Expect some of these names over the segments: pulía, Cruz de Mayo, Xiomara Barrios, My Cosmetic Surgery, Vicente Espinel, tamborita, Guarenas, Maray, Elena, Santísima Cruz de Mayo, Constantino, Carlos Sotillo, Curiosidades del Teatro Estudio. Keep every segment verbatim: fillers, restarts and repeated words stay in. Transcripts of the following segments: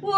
Güey,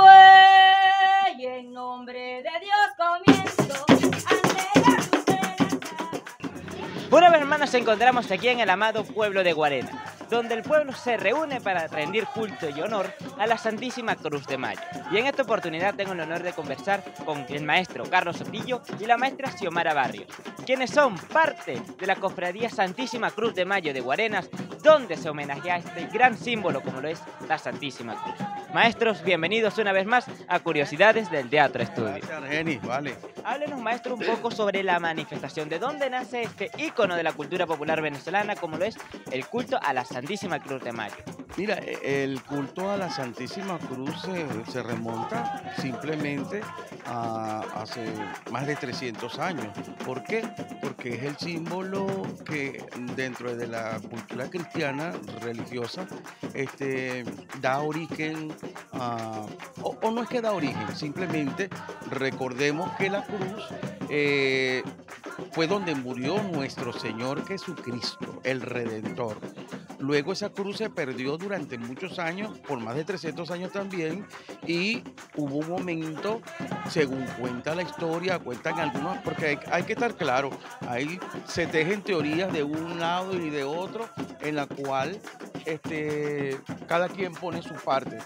en nombre de Dios comienzo ante la cruz de la... Una vez más nos encontramos aquí en el amado pueblo de Guarenas, donde el pueblo se reúne para rendir culto y honor a la Santísima Cruz de Mayo. Y en esta oportunidad tengo el honor de conversar con el maestro Carlos Sotillo y la maestra Xiomara Barrios, quienes son parte de la cofradía Santísima Cruz de Mayo de Guarenas, donde se homenajea a este gran símbolo como lo es la Santísima Cruz. Maestros, bienvenidos una vez más a Curiosidades del Teatro Estudio. Gracias, Argeni, vale. Háblenos, maestro, un poco sobre la manifestación. ¿De dónde nace este ícono de la cultura popular venezolana como lo es el culto a la Santísima Cruz? Santísima Cruz de Mayo. Mira, el culto a la Santísima Cruz se, se remonta simplemente a hace más de trescientos años. ¿Por qué? Porque es el símbolo que dentro de la cultura cristiana religiosa este, da origen, a, o, o no es que da origen, simplemente recordemos que la cruz eh, fue donde murió nuestro Señor Jesucristo, el Redentor. Luego esa cruz se perdió durante muchos años, por más de trescientos años también, y hubo un momento, según cuenta la historia, cuentan algunos, porque hay, hay que estar claro, ahí se tejen teorías de un lado y de otro, en la cual este, cada quien pone su parte.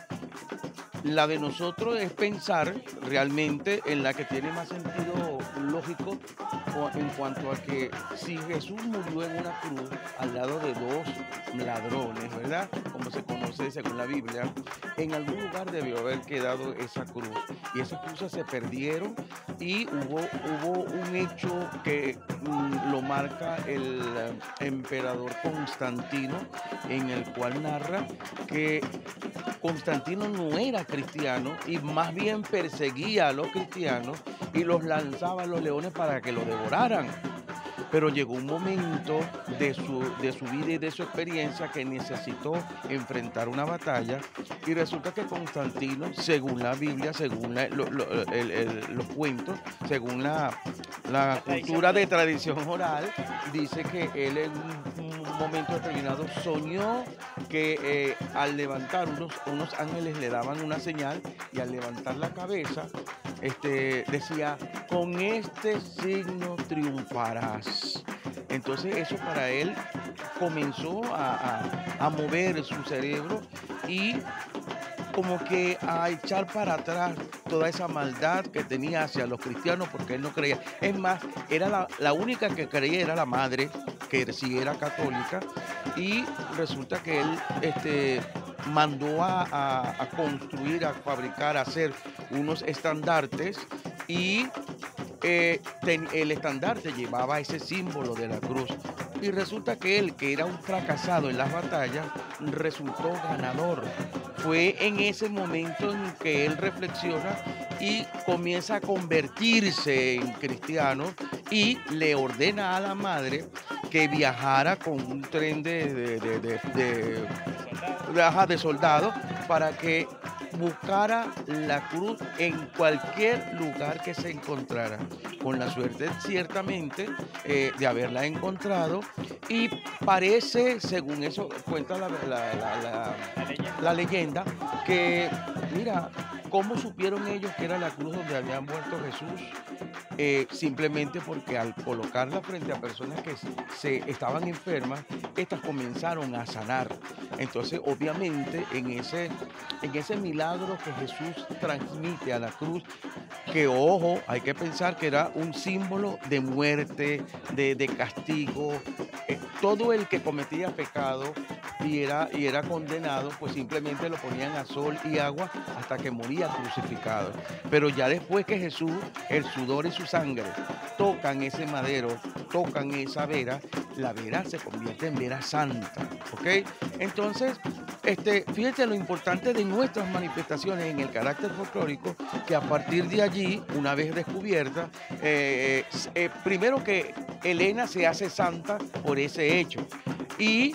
La de nosotros es pensar realmente en la que tiene más sentido lógico en cuanto a que si Jesús murió en una cruz al lado de dos ladrones, ¿verdad? Como se conoce según la Biblia, en algún lugar debió haber quedado esa cruz. Y esas cruces se perdieron y hubo, hubo un hecho que um, lo marca el emperador Constantino, en el cual narra que Constantino no era cristiano y más bien perseguía a los cristianos y los lanzaba a los leones para que los devoraran. Pero llegó un momento de su, de su vida y de su experiencia que necesitó enfrentar una batalla, y resulta que Constantino, según la Biblia, según la, lo, lo, el, el, los cuentos, según la, la cultura de tradición oral, dice que él en un momento determinado soñó que eh, al levantar unos, unos ángeles le daban una señal, y al levantar la cabeza este, decía: con este signo triunfarás. Entonces eso para él comenzó a, a, a mover su cerebro y como que a echar para atrás toda esa maldad que tenía hacia los cristianos, porque él no creía. Es más, era la, la única que creía, era la madre, que sí era católica, y resulta que él este, mandó a, a, a construir, a fabricar, a hacer unos estandartes, y Eh, ten, el estandarte llevaba ese símbolo de la cruz, y resulta que él, que era un fracasado en las batallas, resultó ganador. Fue en ese momento en que él reflexiona y comienza a convertirse en cristiano, y le ordena a la madre que viajara con un tren de, de, de, de, de, de, de soldados para que buscara la cruz en cualquier lugar que se encontrara, con la suerte ciertamente eh, de haberla encontrado. Y parece, según eso cuenta la, la, la, la, la leyenda, que mira, ¿cómo supieron ellos que era la cruz donde había muerto Jesús? Eh, simplemente porque al colocarla frente a personas que se estaban enfermas, estas comenzaron a sanar. Entonces, obviamente, en ese, en ese milagro que Jesús transmite a la cruz, que ojo, hay que pensar que era un símbolo de muerte, de, de castigo. Eh, todo el que cometía pecado y era, y era condenado, pues simplemente lo ponían a sol y agua hasta que moría crucificado. Pero ya después que Jesús, el sudor y su sangre tocan ese madero, tocan esa vera, la vera se convierte en vera santa, ¿ok? Entonces, este, fíjense lo importante de nuestras manifestaciones en el carácter folclórico, que a partir de allí, una vez descubierta, eh, eh, primero que Elena se hace santa por ese hecho, y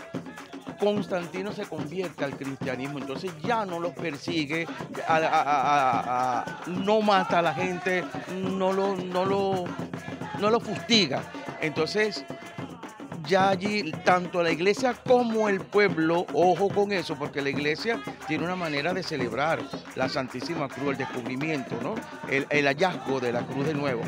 Constantino se convierte al cristianismo. Entonces ya no los persigue, a, a, a, a, no mata a la gente, no lo, no lo, no lo fustiga. Entonces ya allí tanto la iglesia como el pueblo, ojo con eso, porque la iglesia tiene una manera de celebrar la Santísima Cruz, el descubrimiento, ¿no? el, el hallazgo de la Cruz de Nuevo.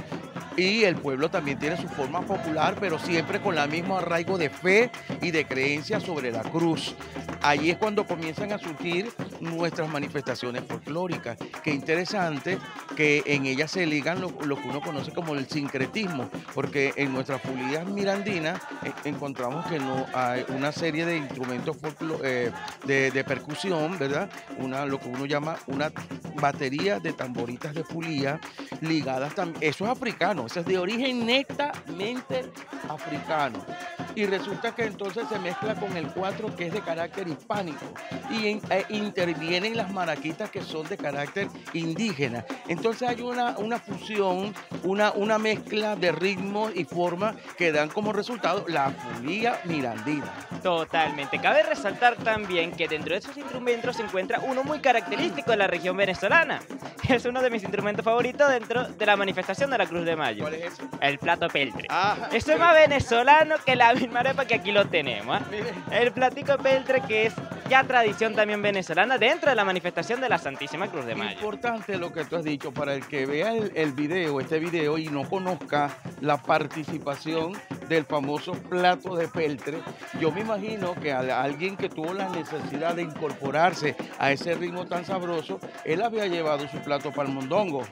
Y el pueblo también tiene su forma popular, pero siempre con el mismo arraigo de fe y de creencia sobre la cruz. Ahí es cuando comienzan a surgir nuestras manifestaciones folclóricas. Qué interesante que en ellas se ligan lo, lo que uno conoce como el sincretismo, porque en nuestras pulillas mirandinas eh, encontramos que no hay una serie de instrumentos eh, de, de percusión, ¿verdad? Una, lo que uno llama una batería de tamboritas de pulía ligadas también. Eso es africano, eso es de origen netamente africano. Y resulta que entonces se mezcla con el cuatro, que es de carácter hispánico, y en, eh, intervienen las maraquitas, que son de carácter indígena. Entonces hay una, una fusión, una, una mezcla de ritmos y formas que dan como resultado la pulía mirandina. Totalmente. Cabe resaltar también que dentro de esos instrumentos se encuentra uno muy característico de la región venezolana. Es uno de mis instrumentos favoritos dentro de la manifestación de la Cruz de Mayo. ¿Cuál es eso? El plato peltre. Ah, eso es más venezolano que la misma arepa, que aquí lo tenemos, ¿eh? El platico peltre, que es ya tradición también venezolana dentro de la manifestación de la Santísima Cruz de Mayo. Importante lo que tú has dicho, para el que vea el, el video, este video, y no conozca la participación del famoso plato de peltre. Yo me imagino que a alguien que tuvo la necesidad de incorporarse a ese ritmo tan sabroso, él había llevado su plato para el mondongo.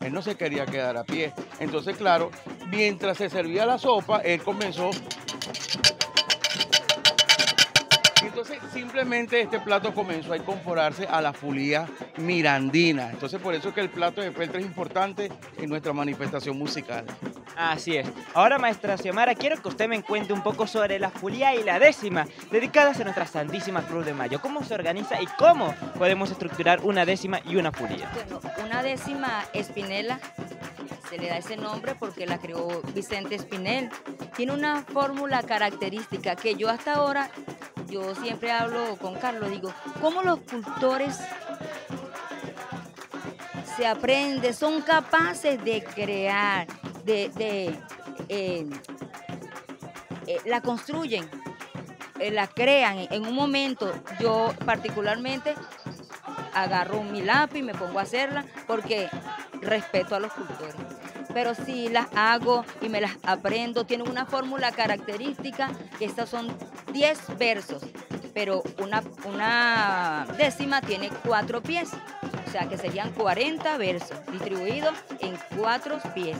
Él no se quería quedar a pie. Entonces, claro, mientras se servía la sopa, él comenzó. Entonces, simplemente este plato comenzó a incorporarse a la pulía mirandina. Entonces, por eso es que el plato de peltre es importante en nuestra manifestación musical. Así es. Ahora, maestra Xiomara, quiero que usted me cuente un poco sobre la pulía y la décima, dedicadas a nuestra Santísima Cruz de Mayo. ¿Cómo se organiza y cómo podemos estructurar una décima y una pulía? Una décima espinela, se le da ese nombre porque la creó Vicente Espinel. Tiene una fórmula característica que yo hasta ahora... Yo siempre hablo con Carlos, digo, ¿cómo los cultores se aprenden, son capaces de crear, de, de eh, eh, la construyen, eh, la crean? En un momento, yo particularmente agarro mi lápiz y me pongo a hacerla porque respeto a los cultores. Pero si las hago y me las aprendo, tienen una fórmula característica, que estas son diez versos, pero una, una décima tiene cuatro pies, o sea que serían cuarenta versos distribuidos en cuatro pies.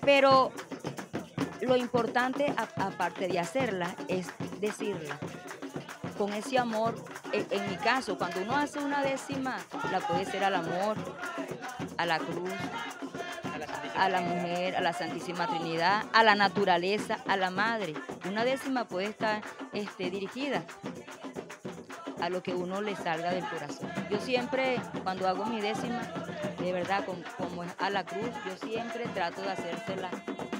Pero lo importante, a, aparte de hacerla, es decirla con ese amor. En, en mi caso, cuando uno hace una décima, la puede hacer al amor, a la cruz, a la mujer, a la Santísima Trinidad, a la naturaleza, a la madre. Una décima puede estar este, dirigida a lo que uno le salga del corazón. Yo siempre, cuando hago mi décima, de verdad, como, como es a la cruz, yo siempre trato de hacérsela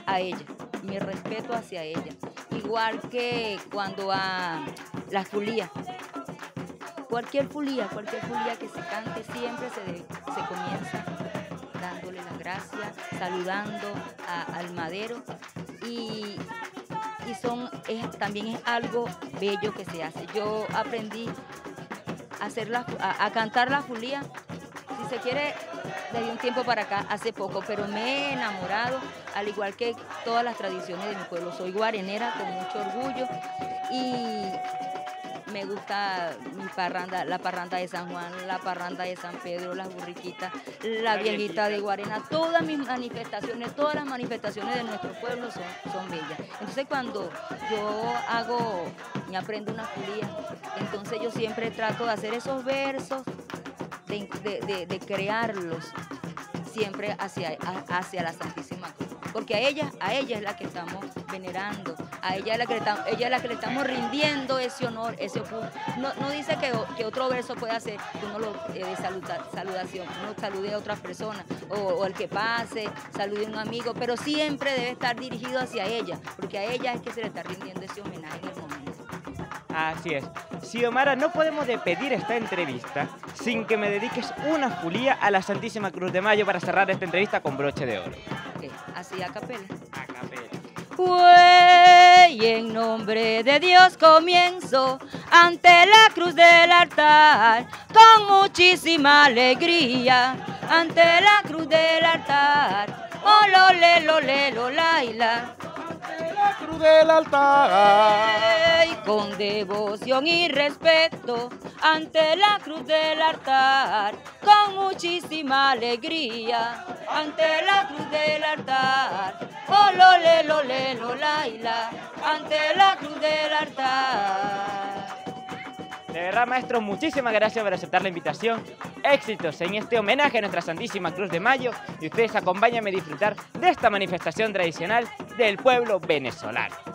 a ella, mi respeto hacia ella. Igual que cuando a las pulías, cualquier pulía, cualquier pulía que se cante, siempre se, debe, se comienza dándole las gracias, saludando a, al madero, y, y son, es, también es algo bello que se hace. Yo aprendí a, hacer la, a, a cantar la pulía, si se quiere, desde un tiempo para acá, hace poco, pero me he enamorado, al igual que todas las tradiciones de mi pueblo. Soy guarenera con mucho orgullo y me gusta mi parranda, la parranda de San Juan, la parranda de San Pedro, las burriquitas, la, la viejita de Guarenas. Todas mis manifestaciones, todas las manifestaciones de nuestro pueblo son, son bellas. Entonces, cuando yo hago, me aprendo una pulía, entonces yo siempre trato de hacer esos versos, de, de, de, de crearlos siempre hacia, hacia la Santísima Cruz. Porque a ella, a ella es la que estamos venerando, a ella es la que le estamos, ella es la que le estamos rindiendo ese honor, ese culto. No, no dice que, que otro verso pueda hacer, que uno lo eh, de saluda, saludación, uno salude a otras personas, o, o el que pase, salude a un amigo, pero siempre debe estar dirigido hacia ella, porque a ella es que se le está rindiendo ese homenaje en el momento. Así es. Xiomara, no podemos despedir esta entrevista sin que me dediques una pulía a la Santísima Cruz de Mayo para cerrar esta entrevista con broche de oro. Así, a capela. A capela. jue, y en nombre de Dios comienzo ante la cruz del altar, con muchísima alegría, ante la cruz del altar, olole, lole, lolaila. Ante la cruz del altar, y con devoción y respeto, ante la cruz del altar, con muchísima alegría, ante la cruz del altar, olole, lole, lolaila, ante la cruz del altar. De verdad, maestro, muchísimas gracias por aceptar la invitación. Éxitos en este homenaje a nuestra Santísima Cruz de Mayo, y ustedes acompáñenme a disfrutar de esta manifestación tradicional del pueblo venezolano.